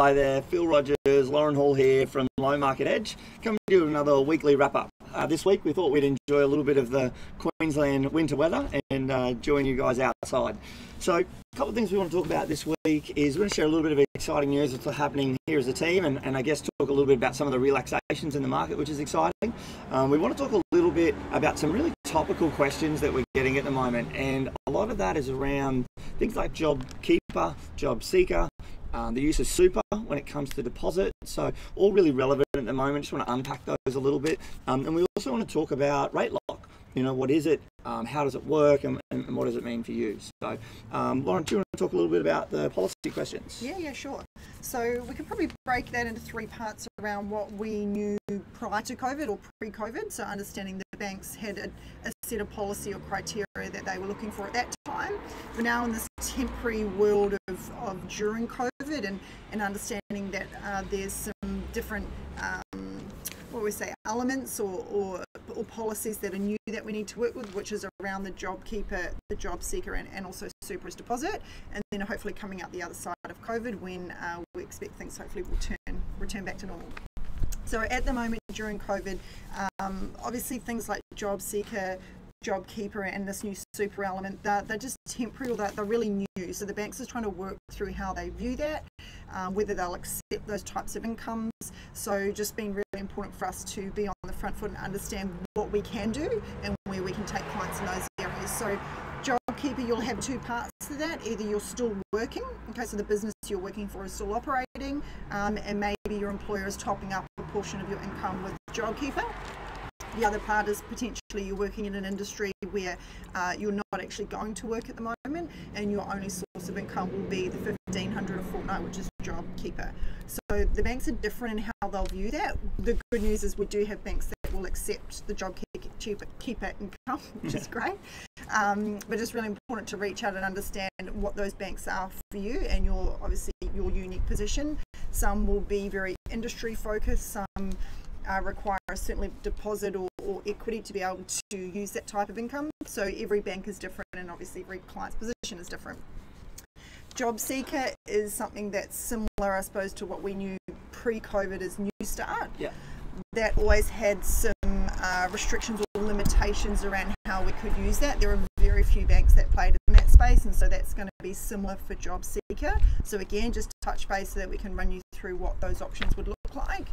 Hi there, Phil Rogers, Lauren Hall here from Low Market Edge, coming to you with another weekly wrap-up. This week we thought we'd enjoy a little bit of the Queensland winter weather and join you guys outside. So a couple of things we want to talk about this week is we're going to share a little bit of exciting news that's happening here as a team and I guess talk a little bit about some of the relaxations in the market, which is exciting. We want to talk a little bit about some really topical questions that we're getting at the moment, and a lot of that is around things like JobKeeper, JobSeeker, the use of super when it comes to deposit. So all really relevant at the moment. Just want to unpack those a little bit. And we also want to talk about rate lock. You know, what is it? How does it work? And what does it mean for you? So Lauren, do you want to talk a little bit about the policy questions? Yeah, sure. So we can probably break that into three parts around what we knew prior to COVID or pre-COVID. So understanding the banks had a set of policy or criteria that they were looking for at that time. We're now in this temporary world of during COVID and understanding that there's some different elements or policies that are new that we need to work with, which is around the JobKeeper, the JobSeeker, and also super as deposit. And then hopefully coming out the other side of COVID, when we expect things hopefully will return back to normal. So at the moment during COVID, obviously things like JobSeeker, JobKeeper and this new super element, they're just temporary, or they're really new. So the banks are trying to work through how they view that, whether they'll accept those types of incomes. So just being really important for us to be on the front foot and understand what we can do and where we can take clients in those areas. So JobKeeper, you'll have two parts to that. Either you're still working, okay, so the business you're working for is still operating, and maybe your employer is topping up a portion of your income with JobKeeper. The other part is potentially you're working in an industry where you're not actually going to work at the moment, and your only source of income will be the $1,500 a fortnight, which is JobKeeper. So the banks are different in how they'll view that. The good news is we do have banks that will accept the JobKeeper income, which is great. But it's really important to reach out and understand what those banks are for you and your unique position. Some will be very industry focused. Some require a certain deposit or equity to be able to use that type of income. So every bank is different, and obviously every client's position is different. JobSeeker is something that's similar, I suppose, to what we knew pre-COVID as New Start. Yeah. That always had some restrictions or limitations around how we could use that. There are very few banks that played in that space, and so that's going to be similar for JobSeeker. So again, just touch base so that we can run you through what those options would look like.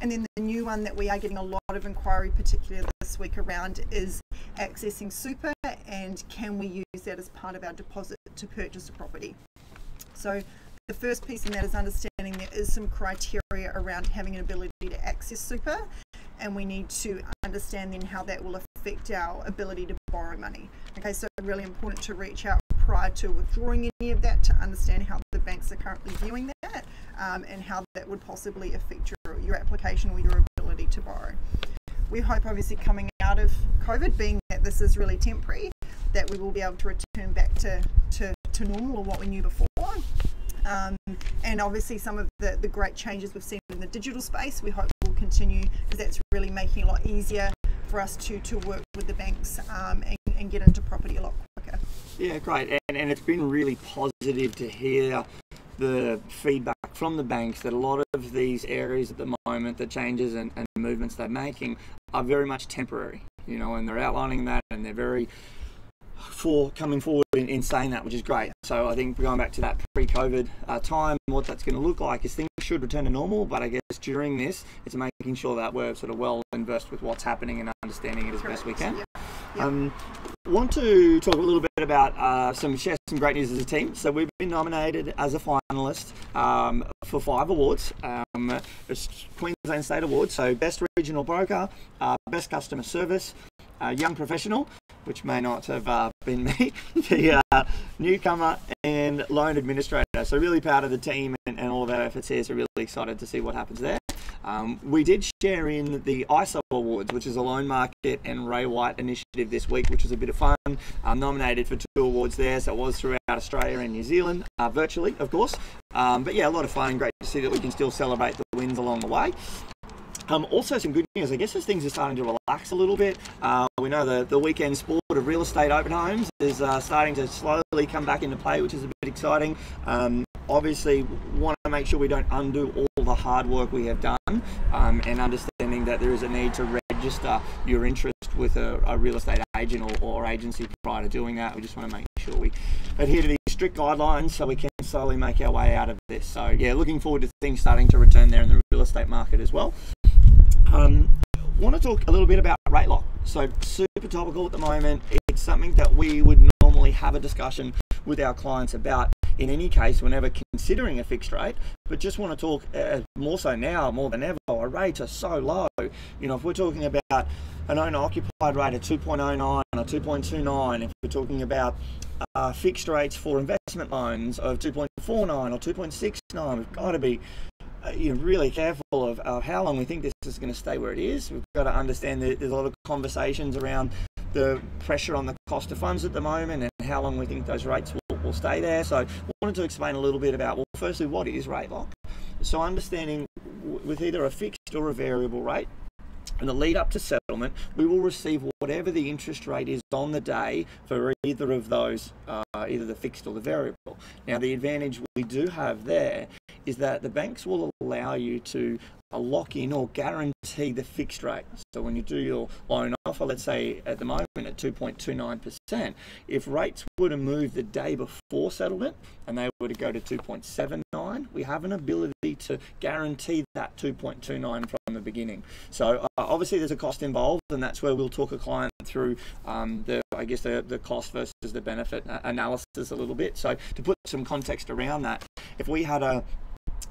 And then the new one that we are getting a lot of inquiry, particularly this week, around is accessing super, and can we use that as part of our deposit to purchase a property. So the first piece in that is understanding there is some criteria around having an ability to access super, and we need to understand then how that will affect our ability to borrow money. Okay, so really important to reach out prior to withdrawing any of that to understand how the banks are currently viewing that, and how that would possibly affect your application or your ability to borrow. We hope, obviously, coming out of COVID, being that this is really temporary, that we will be able to return back to normal, or what we knew before. And obviously some of the great changes we've seen in the digital space, we hope will continue, because that's really making it a lot easier for us to work with the banks and get into property a lot quicker. Yeah, great. And it's been really positive to hear the feedback from the banks that a lot of these areas at the moment, the changes and movements they're making are very much temporary, you know, and they're outlining that, and they're very coming forward in saying that, which is great. So I think going back to that pre-COVID time, what that's going to look like is things should return to normal, but I guess during this, it's making sure that we're sort of well versed with what's happening and understanding it as best we can. Yep. Want to talk a little bit about share some great news as a team. So we've been nominated as a finalist for 5 awards. It's Queensland State Awards, so Best Regional Broker, Best Customer Service, Young Professional, which may not have been me, the newcomer, and loan administrator. So really proud of the team and all of our efforts here, so really excited to see what happens there. We did share in the ISO Awards, which is a Loan Market and Ray White initiative this week, which was a bit of fun. I'm nominated for 2 awards there, so it was throughout Australia and New Zealand, virtually, of course. But yeah, a lot of fun, great to see that we can still celebrate the wins along the way. Also some good news, I guess, as things are starting to relax a little bit. We know the weekend sport of real estate open homes is starting to slowly come back into play, which is a bit exciting. obviously want to make sure we don't undo all the hard work we have done, and understanding that there is a need to register your interest with a real estate agent or agency prior to doing that. We just want to make sure we adhere to these strict guidelines so we can slowly make our way out of this. So yeah, looking forward to things starting to return there in the real estate market as well. Want to talk a little bit about rate lock. So super topical at the moment. It's something that we would normally have a discussion with our clients about in any case whenever considering a fixed rate, but just want to talk more so now more than ever, our rates are so low. You know, if we're talking about an owner-occupied rate of 2.09 or 2.29, if we're talking about fixed rates for investment loans of 2.49 or 2.69, we've got to be you're really careful of how long we think this is going to stay where it is. We've got to understand that there's a lot of conversations around the pressure on the cost of funds at the moment and how long we think those rates will stay there. So I wanted to explain a little bit about, well, firstly, what is rate lock? So understanding with either a fixed or a variable rate, in the lead up to settlement, we will receive whatever the interest rate is on the day for either of those, either the fixed or the variable. Now, the advantage we do have there is that the banks will allow you to lock in or guarantee the fixed rate. So when you do your loan offer, let's say at the moment at 2.29%, if rates were to move the day before settlement and they were to go to 2.79, we have an ability to guarantee that 2.29 from the beginning. So obviously there's a cost involved, and that's where we'll talk a client through the cost versus the benefit analysis a little bit. So to put some context around that, if we had a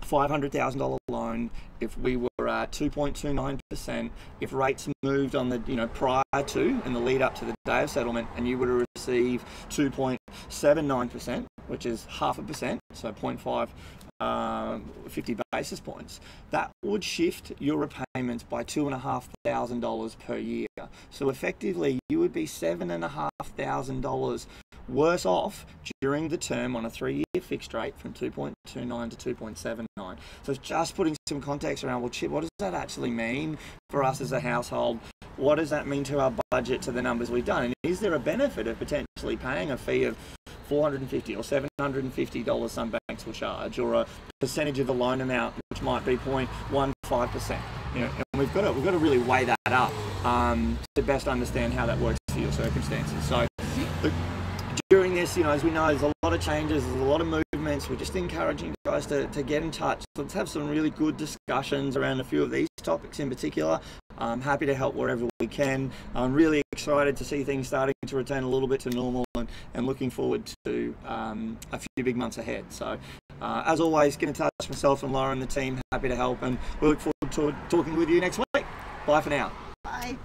$500,000 loan, if we were at 2.29%, if rates moved on the prior to and the lead up to the day of settlement, and you were to receive 2.79%, which is 0.5%, so 0.5 50 basis points, that would shift your repayments by $2,500 per year. So effectively you would be $7,500 worse off during the term on a 3-year fixed rate from 2.29 to 2.79. So just putting some context around, well, Chip, what does that actually mean for us as a household? What does that mean to our budget, to the numbers we've done? And is there a benefit of potentially paying a fee of $450 or $750 some banks will charge, or a percentage of the loan amount, which might be 0.15%? And we've got to really weigh that up to best understand how that works for your circumstances. So during this, as we know, there's a lot of changes, there's a lot of movements. We're just encouraging you guys to get in touch. Let's have some really good discussions around a few of these topics in particular. I'm happy to help wherever we can. I'm really excited to see things starting to return a little bit to normal, and looking forward to a few big months ahead. So as always, get in touch, myself and Lauren, the team, happy to help, and we look forward to talking with you next week. Bye for now. Bye.